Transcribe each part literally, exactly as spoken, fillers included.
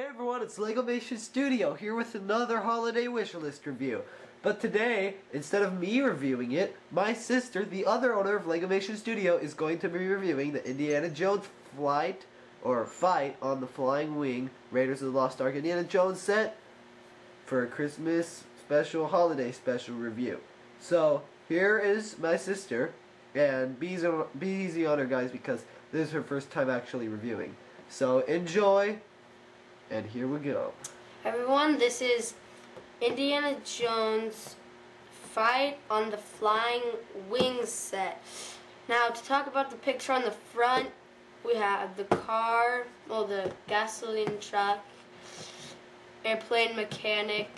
Hey everyone, it's Lego Mation Studio here with another holiday wishlist review. But today, instead of me reviewing it, my sister, the other owner of Lego Mation Studio, is going to be reviewing the Indiana Jones Flight or Fight on the Flying Wing Raiders of the Lost Ark Indiana Jones set for a Christmas special, holiday special review. So here is my sister, and be easy on, be easy on her guys because this is her first time actually reviewing. So enjoy! And here we go. Hi everyone, this is Indiana Jones Fight on the Flying Wing set. Now, to talk about the picture on the front, we have the car, well, the gasoline truck, airplane mechanic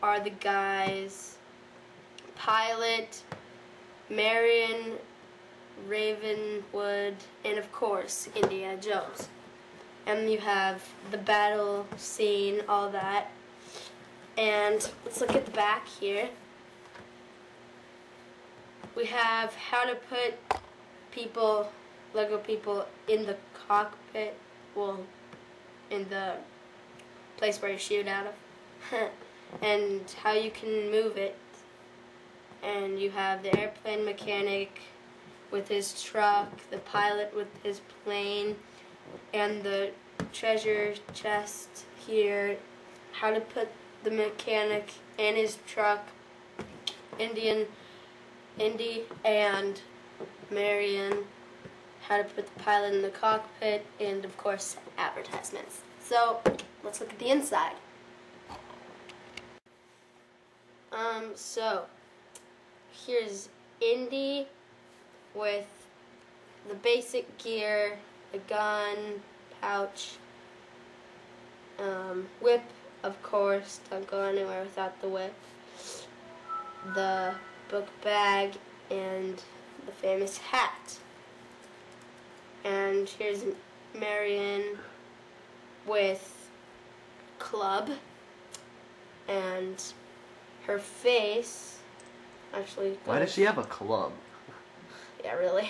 are the guys, pilot, Marion Ravenwood, and of course, Indiana Jones. And you have the battle scene, all that. And let's look at the back here. We have how to put people, Lego people, in the cockpit. Well, in the place where you shoot out of. And how you can move it. And you have the airplane mechanic with his truck, the pilot with his plane, and the treasure chest here, how to put the mechanic and his truck, Indian, Indy and Marion, how to put the pilot in the cockpit, and of course advertisements. So let's look at the inside. Um, so here's Indy with the basic gear, a gun, pouch, um, whip, of course, don't go anywhere without the whip, the book bag, and the famous hat. And here's Marion with club, and her face, actually. Why does she have a club? Yeah, really.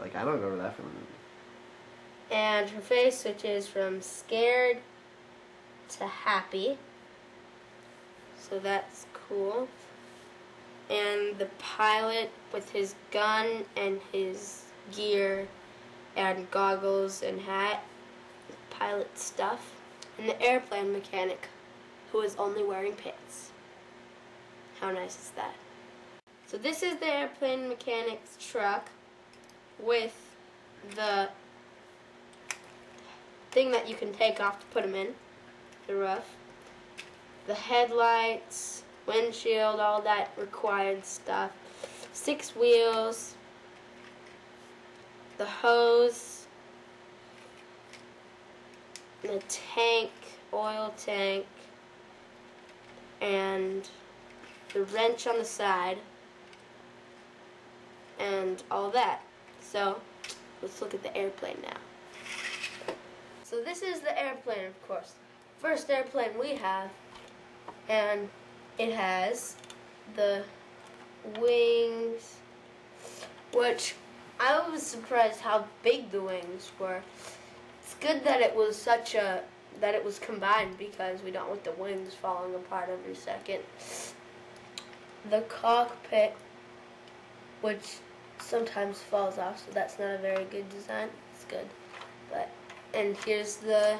Like, I don't remember that from the movie. And her face switches from scared to happy, so that's cool. And the pilot with his gun and his gear and goggles and hat, pilot stuff. And the airplane mechanic, who is only wearing pants. How nice is that? So this is the airplane mechanic's truck with the thing that you can take off to put them in the roof, the headlights, windshield, all that required stuff, six wheels, the hose, the tank, oil tank, and the wrench on the side, and all that. So let's look at the airplane now. So this is the airplane, of course. First airplane we have, and it has the wings, which I was surprised how big the wings were. It's good that it was such a, that it was combined, because we don't want the wings falling apart every second. The cockpit, which sometimes falls off, so that's not a very good design. It's good, but. And here's the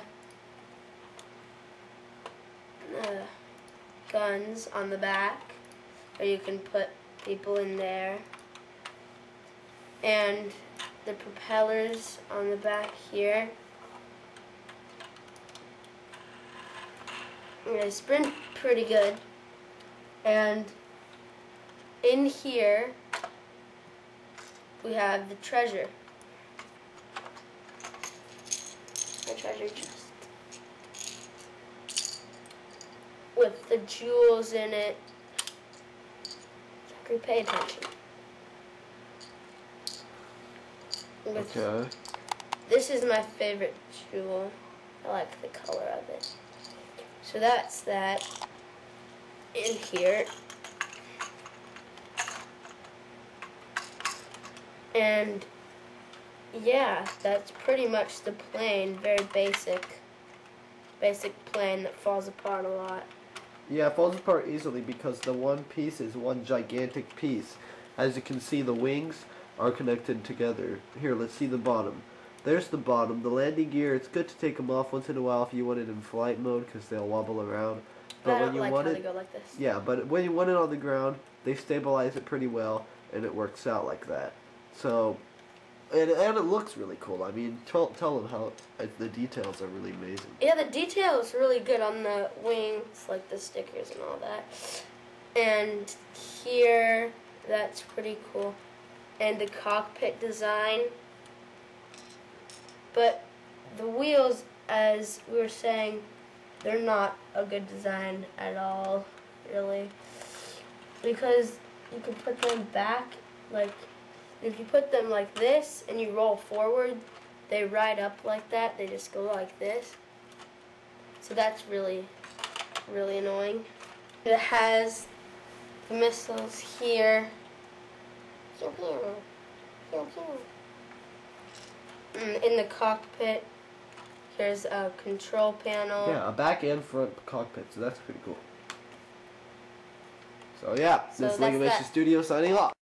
uh, guns on the back, or you can put people in there. And the propellers on the back here. And they sprint pretty good. And in here, we have the treasure. The treasure chest with the jewels in it. Zachary, pay attention. With okay. This is my favorite jewel. I like the color of it. So that's that in here. And yeah, that's pretty much the plane, very basic. basic plane that falls apart a lot. Yeah, it falls apart easily because the one piece is one gigantic piece. As you can see, the wings are connected together. Here, let's see the bottom. There's the bottom. The landing gear, it's good to take them off once in a while if you want it in flight mode because they'll wobble around. But I don't when you like want how it, they go like this. Yeah, but when you want it on the ground, they stabilize it pretty well, and it works out like that. So, and, and it looks really cool. I mean, tell, tell them how it, the details are really amazing. Yeah, the detail is really good on the wings, like the stickers and all that. And here, that's pretty cool. And the cockpit design. But the wheels, as we were saying, they're not a good design at all, really, because you can put them back, like, if you put them like this and you roll forward, they ride up like that, they just go like this. So that's really, really annoying. It has the missiles here. In the cockpit. There's a control panel. Yeah, a back and front cockpit, so that's pretty cool. So yeah, so this is Lego Mation Studio signing off.